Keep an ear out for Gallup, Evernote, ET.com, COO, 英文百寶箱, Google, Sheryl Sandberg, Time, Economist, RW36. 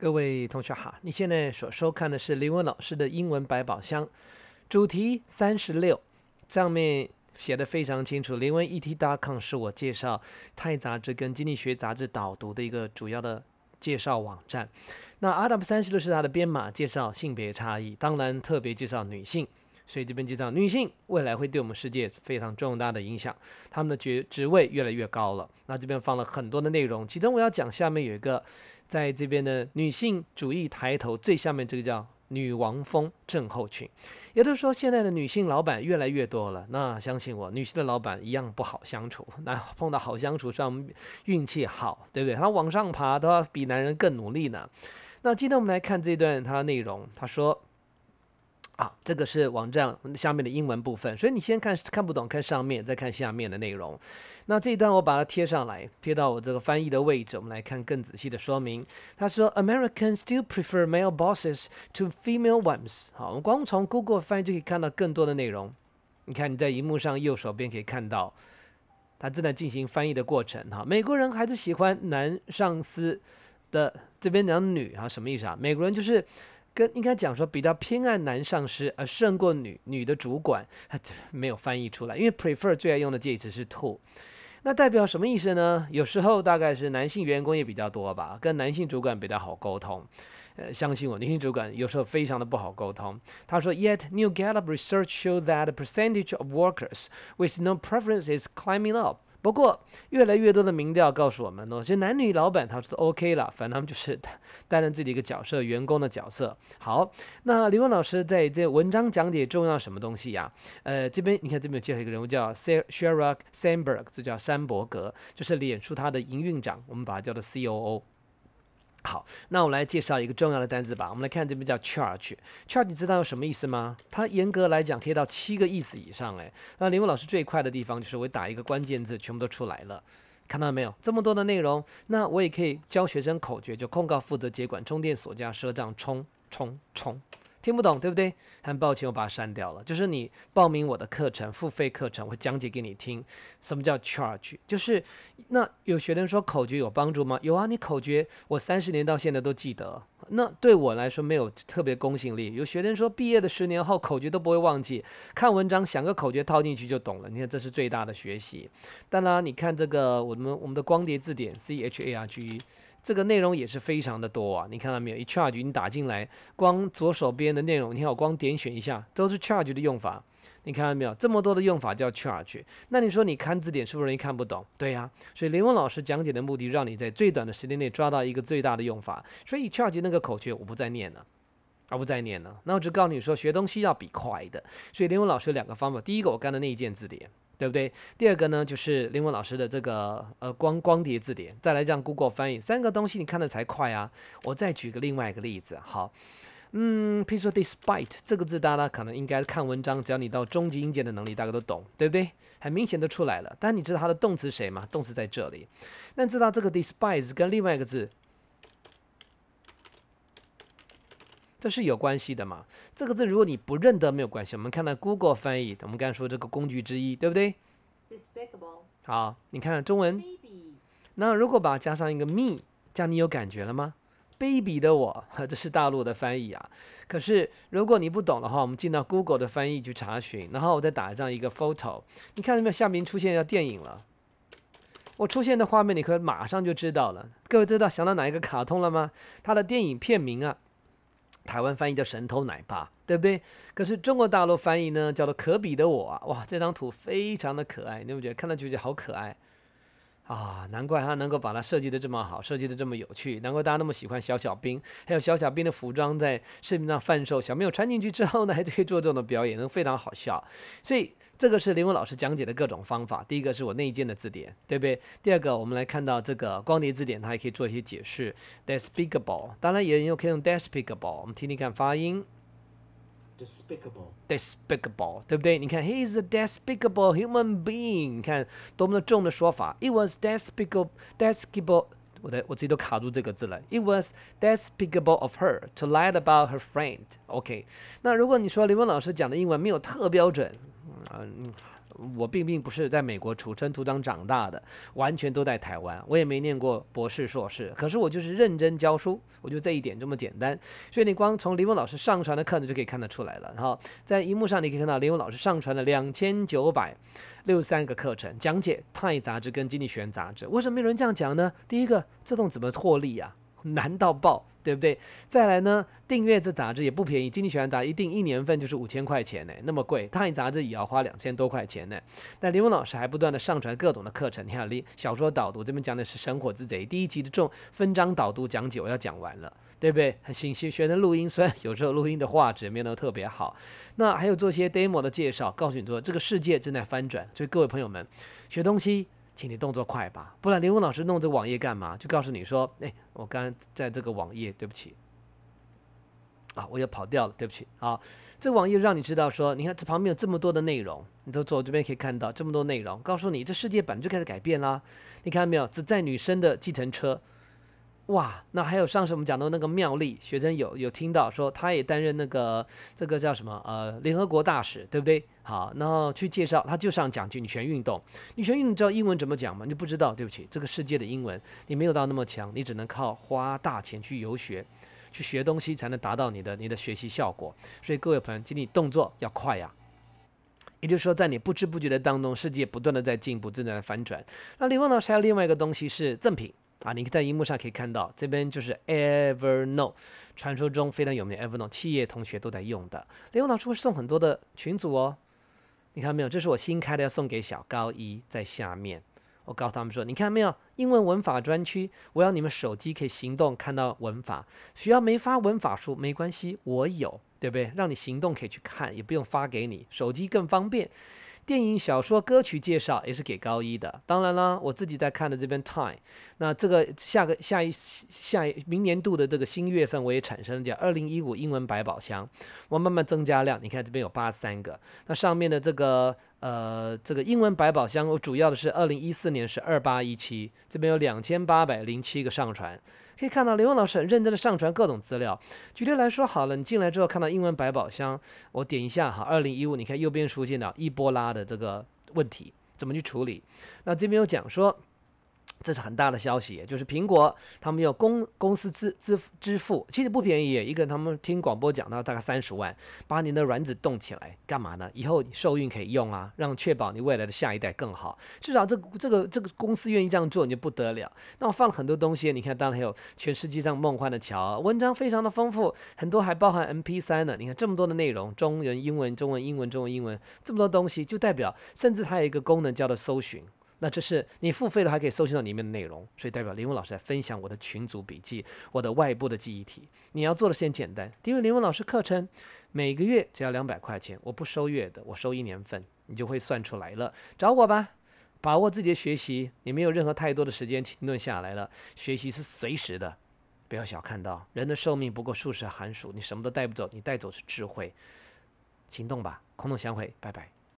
各位同学好，你现在所收看的是林文老师的英文百宝箱，主题36，上面写的非常清楚。林文 ET.com 是我介绍《泰》杂志跟《经济学》杂志导读的一个主要的介绍网站。那 RW36 是它的编码，介绍性别差异，当然特别介绍女性。所以这边介绍女性未来会对我们世界非常重大的影响，她们的职位越来越高了。那这边放了很多的内容，其中我要讲下面有一个，在这边的女性主义抬头，最下面这个叫女王风症候群，也就是说现在的女性老板越来越多了。那相信我，女性的老板一样不好相处，那碰到好相处算我们运气好，对不对？她往上爬都要比男人更努力呢。那今天我们来看这段她的内容，她说。啊，这个是网站下面的英文部分，所以你先看不懂，看上面，再看下面的内容。那这一段我把它贴上来，贴到我这个翻译的位置，我们来看更仔细的说明。他说 ，Americans still prefer male bosses to female ones。好，我们光从 Google 翻译就可以看到更多的内容。你看你在荧幕上右手边可以看到，他正在进行翻译的过程。哈，美国人还是喜欢男上司的，这边讲女啊，什么意思啊？美国人就是。跟应该讲说比较偏爱男上司，而胜过女的主管，没有翻译出来，因为 prefer 最爱用的介词是 to， 那代表什么意思呢？有时候大概是男性员工也比较多吧，跟男性主管比较好沟通。相信我，女性主管有时候非常的不好沟通。他说 ，Yet new Gallup research showed that the percentage of workers with no preference is climbing up。不过，越来越多的民调告诉我们呢，其实男女老板他说 OK 了，反正他们就是担任自己一个角色，员工的角色。好，那林文老师在这文章讲解重要什么东西呀？这边你看这边有介绍一个人物叫 Sheryl Sandberg， 这叫山伯格，就是脸书它的营运长，我们把它叫做 COO。好，那我来介绍一个重要的单字吧。我们来看这边叫 charge，charge charge 你知道有什么意思吗？它严格来讲可以到7个意思以上哎。那林文老师最快的地方就是我打一个关键字，全部都出来了，看到没有？这么多的内容，那我也可以教学生口诀，就控告负责接管充电锁加赊账冲冲冲。听不懂对不对？很抱歉，我把它删掉了。就是你报名我的课程，付费课程，我会讲解给你听。什么叫 charge？ 就是那有学生说口诀有帮助吗？有啊，你口诀我30年到现在都记得。那对我来说没有特别公信力。有学生说毕业的10年后口诀都不会忘记，看文章想个口诀套进去就懂了。你看这是最大的学习。当然，你看这个我们的光碟字典 CHARGE。这个内容也是非常的多啊，你看到没有？一 charge 你打进来，光左手边的内容，你看我光点选一下，都是 charge 的用法。你看到没有？这么多的用法叫 charge。那你说你看字典是不是容易看不懂？对呀、啊，所以林文老师讲解的目的，让你在最短的时间内抓到一个最大的用法。所以 charge 那个口诀我不再念了，那我只告诉你说，学东西要比快的。所以林文老师有2个方法，第一个我干的内建字典。对不对？第2个呢，就是林文老师的这个光碟字典，再来这样 Google 翻译，3个东西你看的才快啊！我再举个另外一个例子，好，譬如说 despite 这个字，大家可能应该看文章，只要你到中级音节的能力，大家都懂，对不对？很明显都出来了。但你知道它的动词谁吗？动词在这里。那你知道这个 despite 跟另外一个字？这是有关系的嘛？这个字如果你不认得没有关系。我们看到 Google 翻译，我们刚才说这个工具之一，对不对 ？Despicable。好，你看中文。Baby。那如果把它加上一个 me， 这样你有感觉了吗 ？Baby 的我，这是大陆的翻译啊。可是如果你不懂的话，我们进到 Google 的翻译去查询，然后我再打上一个 photo， 你看到没有？下面出现要电影了。我出现的画面，你可以马上就知道了。各位知道想到哪一个卡通了吗？它的电影片名啊。台湾翻译叫神偷奶爸，对不对？可是中国大陆翻译呢，叫做可比的我啊！哇，这张图非常的可爱，你不觉得？看到就觉得好可爱啊！难怪他能够把它设计的这么好，设计的这么有趣，难怪大家那么喜欢小小兵，还有小小兵的服装在市面上贩售。小朋友穿进去之后呢，还可以做这种的表演，能非常好笑。所以这个是林文老师讲解的各种方法。第一个是我内建的字典，对不对？第2个，我们来看到这个光碟字典，它也可以做一些解释。Despicable， 当然也有可以用 despicable， 我们听听看发音。Despicable， 对不对？你看 ，He is a despicable human being， 你看多么的重的说法。It was despicable， 我自己都卡住这个字了。It was despicable of her to lie about her friend。OK， 那如果你说林文老师讲的英文没有特标准。我并不是在美国土生土长长大的，完全都在台湾，我也没念过博士硕士，可是我就是认真教书，我就这一点这么简单。所以你光从林文老师上传的课呢就可以看得出来了。然后在荧幕上你可以看到林文老师上传了2963个课程，讲解《Time》杂志跟《经济学人》杂志。为什么没有人这样讲呢？第一个，这种怎么获利啊？难到爆，对不对？再来呢，订阅这杂志也不便宜，《经济学人》杂志一定一年份就是5000块钱呢，那么贵，《Time》杂志也要花2000多块钱呢。那林文老师还不断的上传各种的课程，你看小说导读，这边讲的是《神火之贼》第一集的分章导读讲解，我要讲完了，对不对？新学的录音，虽然有时候录音的画质没有特别好，那还有做些 demo 的介绍，告诉你说这个世界正在翻转。所以各位朋友们，学东西，请你动作快吧，不然林文老师弄这网页干嘛？就告诉你说，哎，我刚刚在这个网页，对不起，啊，我又跑掉了，对不起啊。这个网页让你知道说，你看这旁边有这么多的内容，你都走这边可以看到这么多内容，告诉你这世界本来就开始改变啦。你看到没有？只在女生的计程车，哇，那还有上次我们讲到那个妙丽学生有听到说，她也担任那个这个叫什么联合国大使，对不对？好，然后去介绍，他就上讲女权运动。女权运动知道英文怎么讲吗？你不知道，对不起，这个世界的英文你没有到那么强，你只能靠花大钱去游学，去学东西才能达到你的学习效果。所以各位朋友，请你动作要快呀。也就是说，在你不知不觉的当中，世界不断的在进步，正在翻转。那林文老师还有另外一个东西是赠品。啊，你在荧幕上可以看到，这边就是 Evernote， 传说中非常有名的 Evernote， 企业同学都在用的。林文老师会送很多的群组哦，你看没有？这是我新开的，要送给小高一，在下面我告诉他们说，你看没有？英文文法专区，我要你们手机可以行动看到文法，学校没发文法书没关系，我有，对不对？让你行动可以去看，也不用发给你，手机更方便。电影、小说、歌曲介绍也是给高一的。当然啦，我自己在看的这边 Time， 那这个明年度的这个新月份，我也产生了叫2015英文百宝箱，我慢慢增加量。你看这边有83个，那上面的这个英文百宝箱，我主要的是2014年是2817，这边有2807个上传。可以看到林文老师很认真的上传各种资料。举例来说好了，你进来之后看到英文百宝箱，我点一下哈，2015，你看右边出现了伊波拉的这个问题怎么去处理。那这边有讲说，这是很大的消息，就是苹果他们有公司支付，其实不便宜，一个他们听广播讲到大概30万，把你的卵子冻起来干嘛呢？以后你受孕可以用啊，让确保你未来的下一代更好。至少这个公司愿意这样做，你就不得了。那我放了很多东西，你看，当然还有全世界上梦幻的桥，文章非常的丰富，很多还包含 MP3 呢。你看这么多的内容，中文、英文、中文、英文、中文、英文，这么多东西，就代表甚至它有一个功能叫做搜寻。那这是你付费的，还可以搜寻到里面的内容，所以代表林文老师在分享我的群组笔记，我的外部的记忆体。你要做的先简单，因为林文老师课程每个月只要200块钱，我不收月的，我收1年份，你就会算出来了。找我吧，把握自己的学习，你没有任何太多的时间停顿下来了。学习是随时的，不要小看到人的寿命不过数十寒暑，你什么都带不走，你带走是智慧。行动吧，空洞相会，拜拜。